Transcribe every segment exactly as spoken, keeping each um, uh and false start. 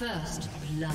First blood.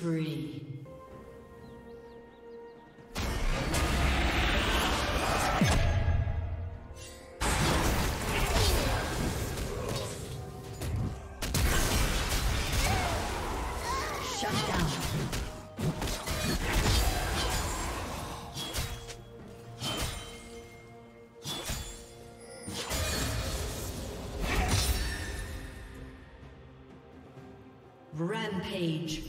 spree. Rampage.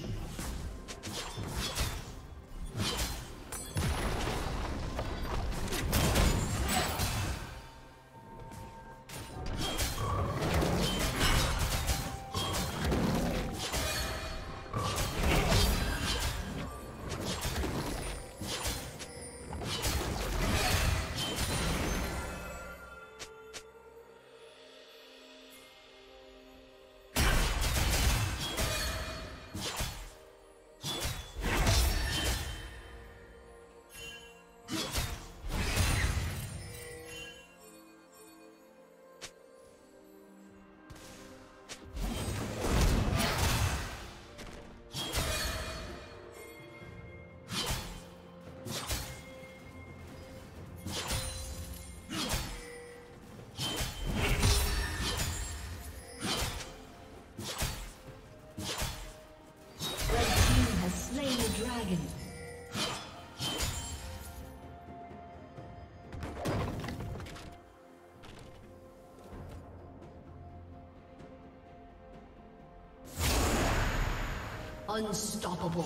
Unstoppable.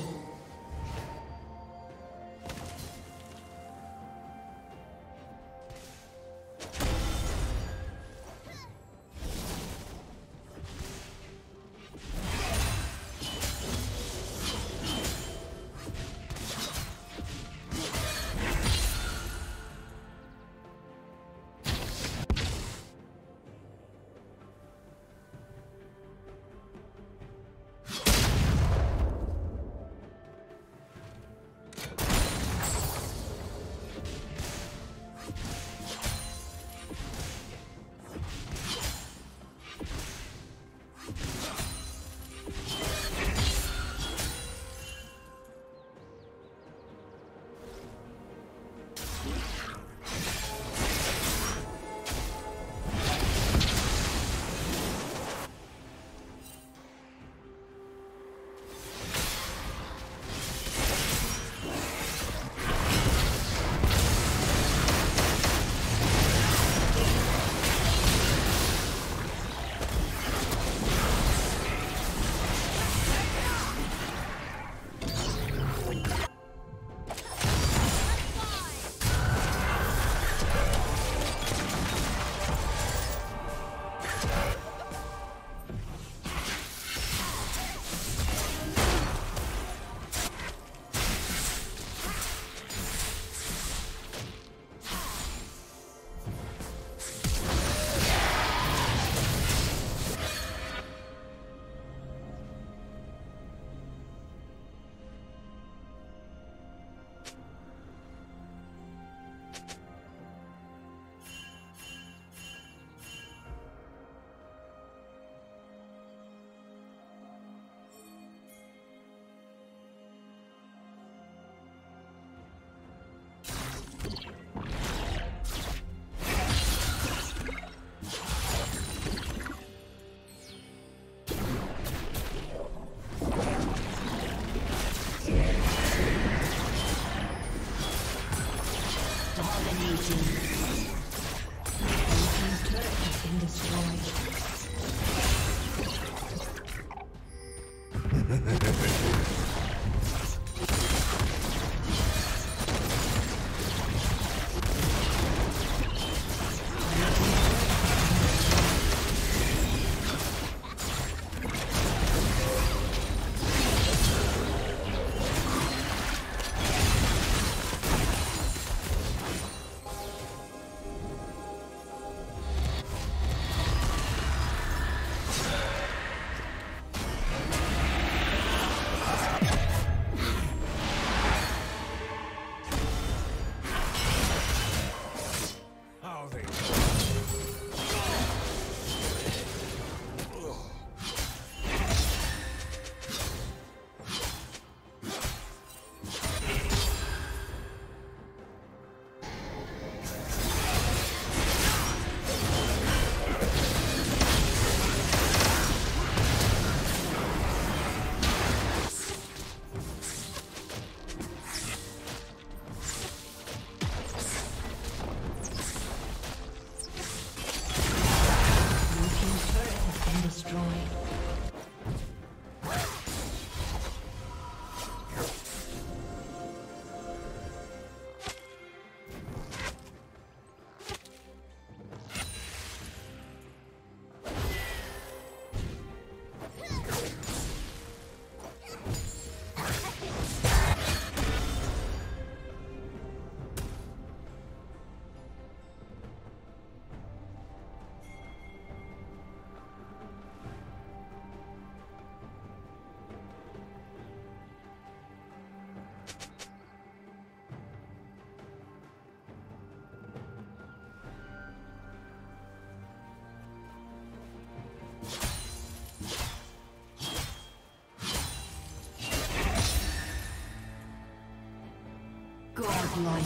Godlike.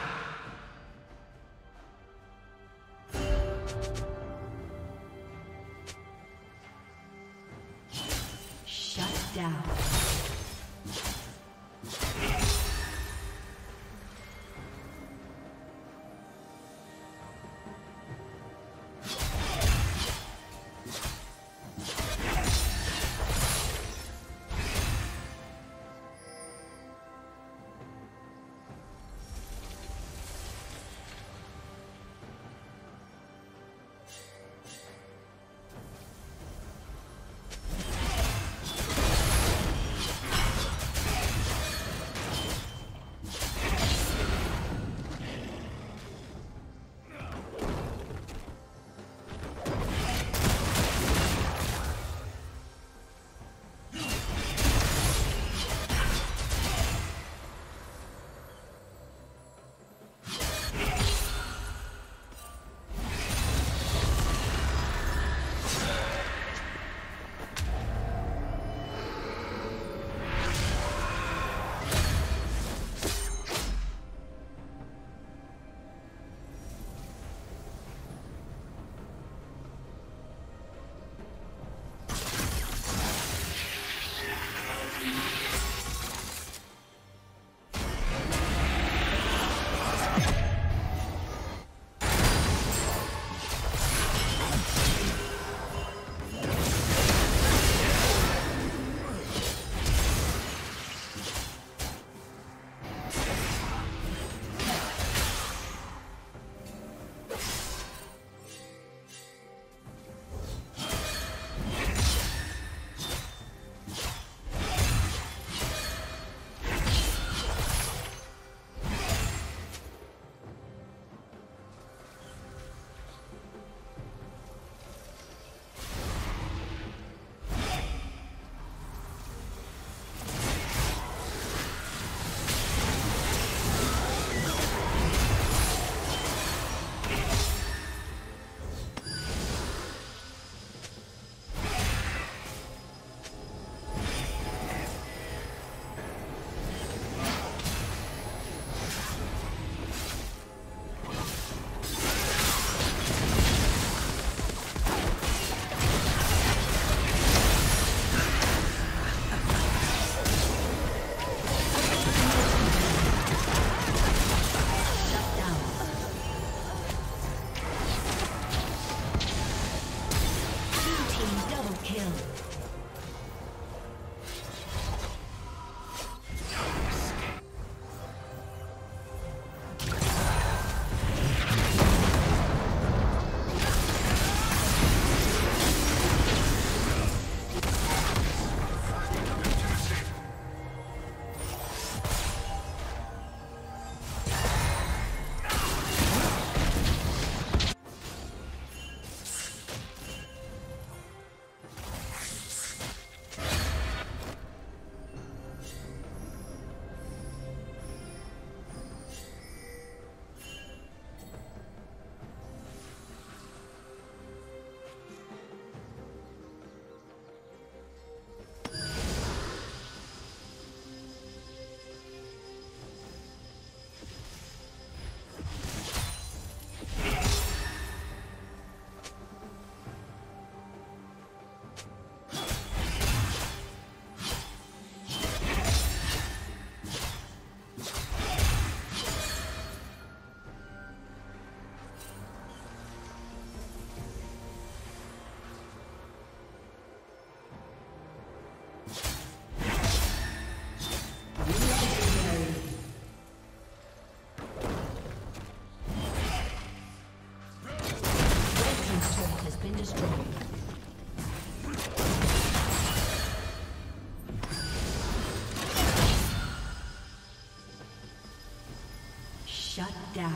Shut down.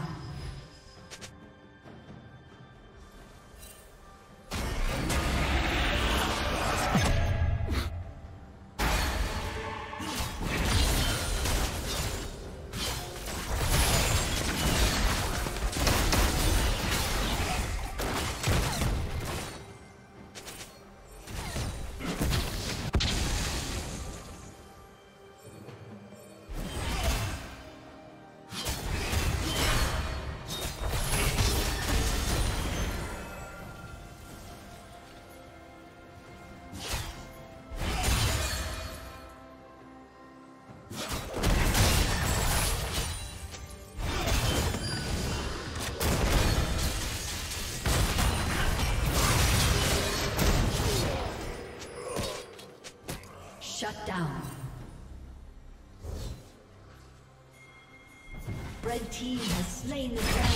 Shut down. Red team has slain the dragon.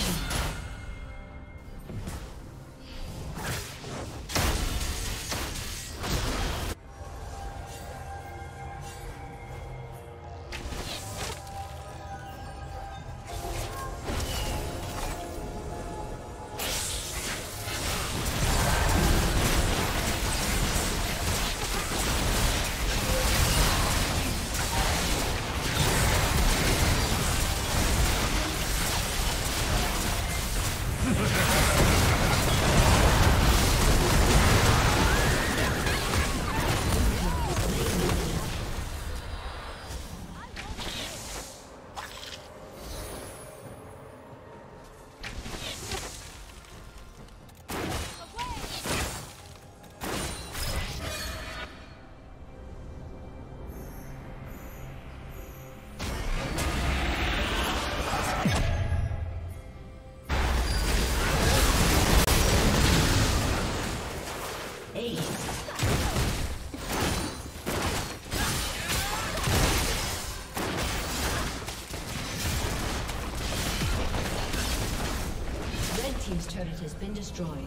Team's turret has been destroyed.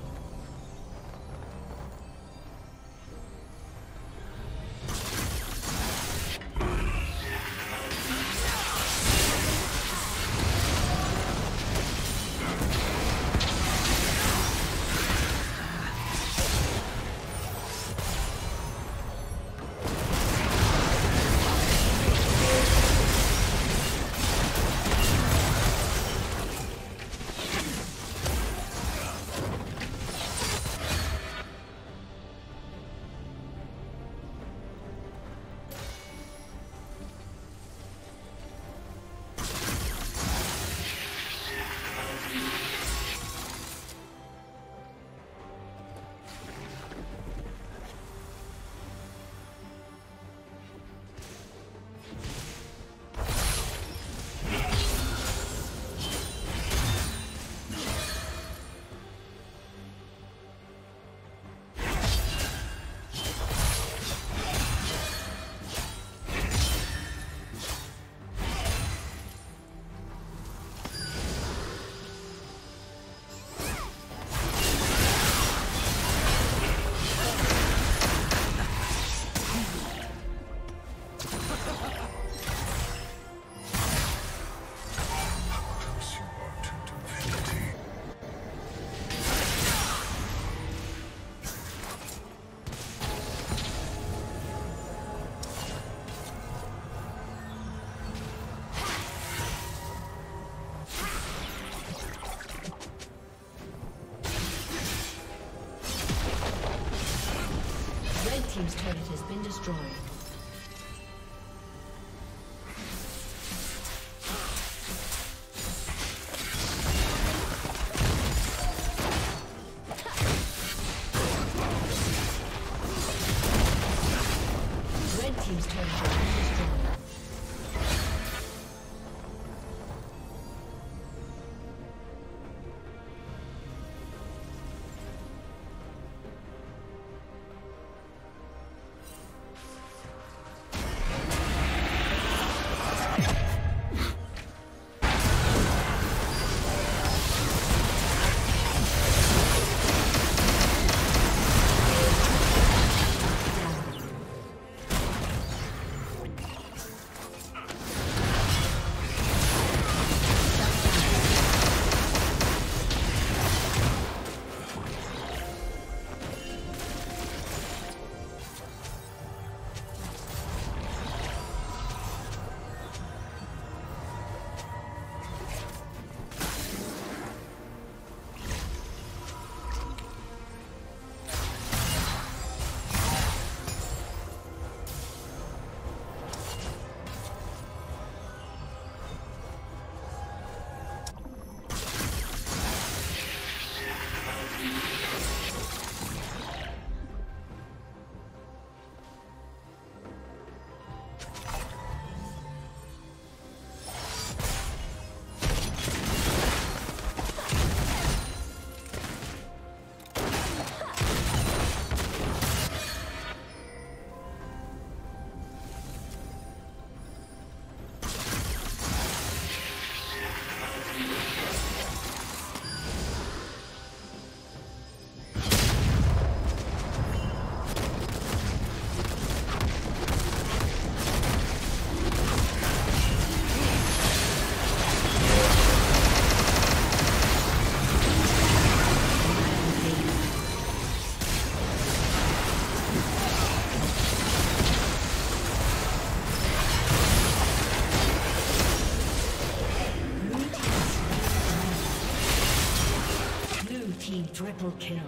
team triple kill.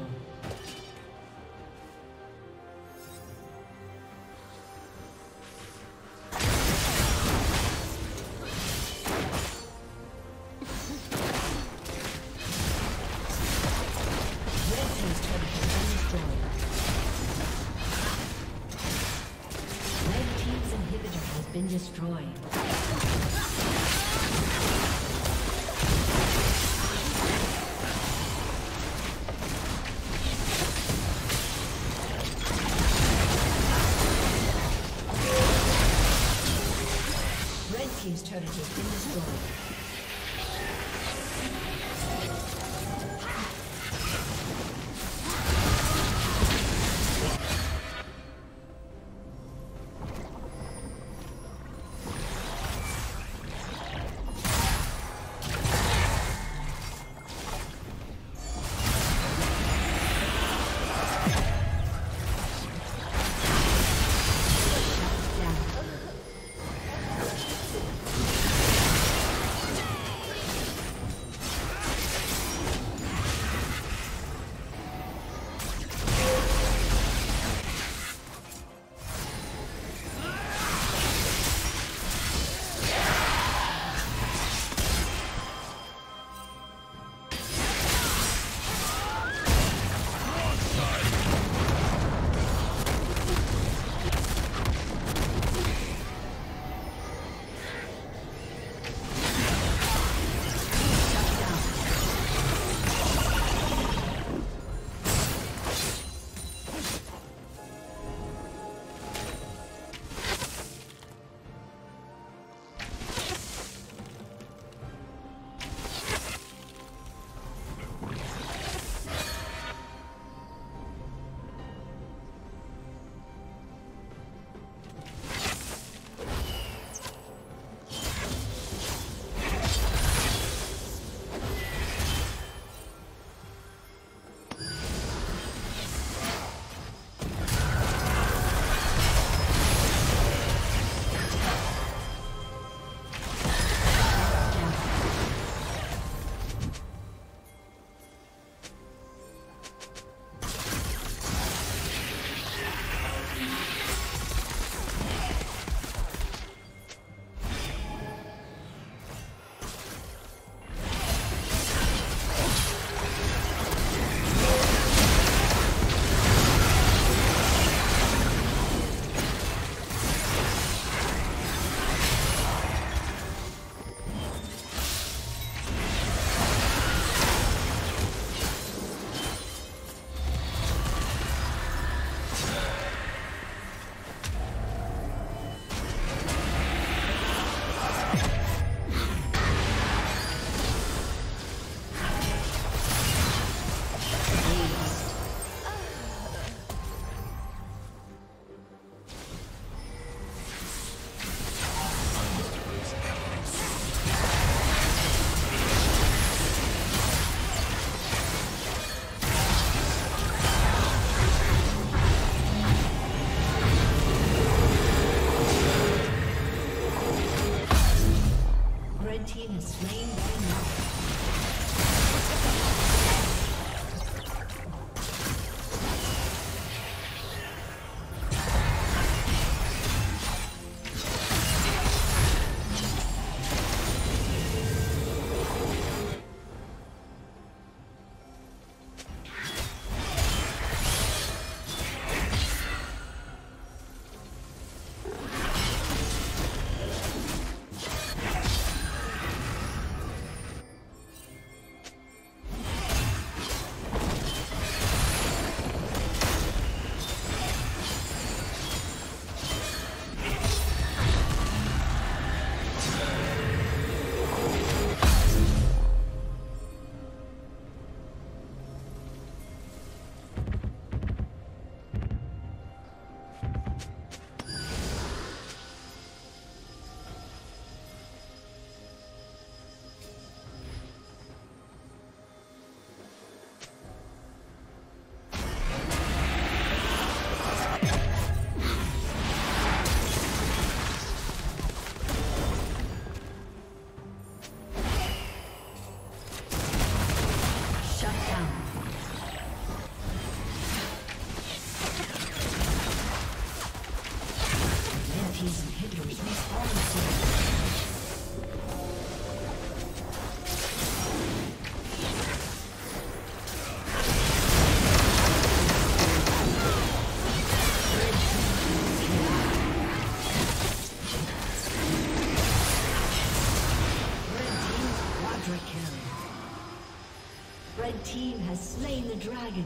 team has slain the dragon.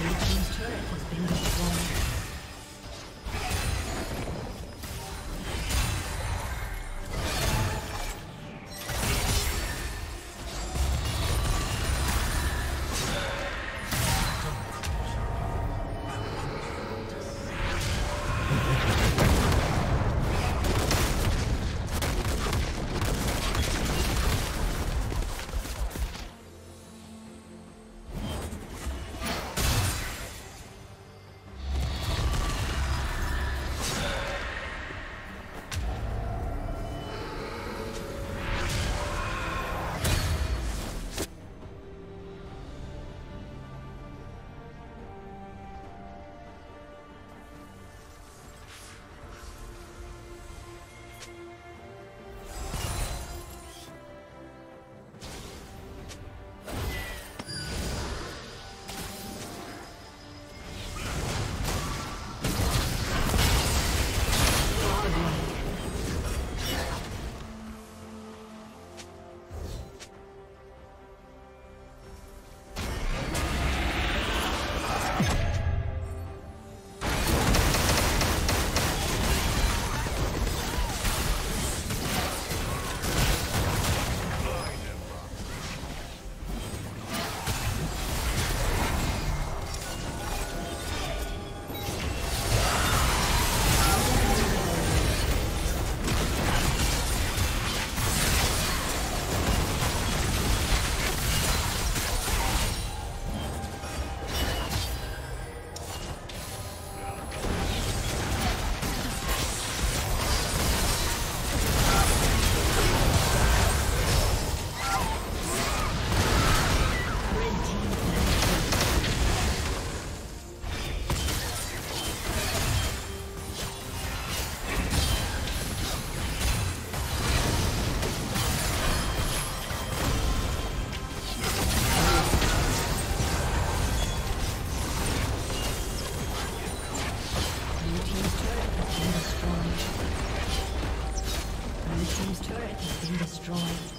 Blue team's turret has been destroyed.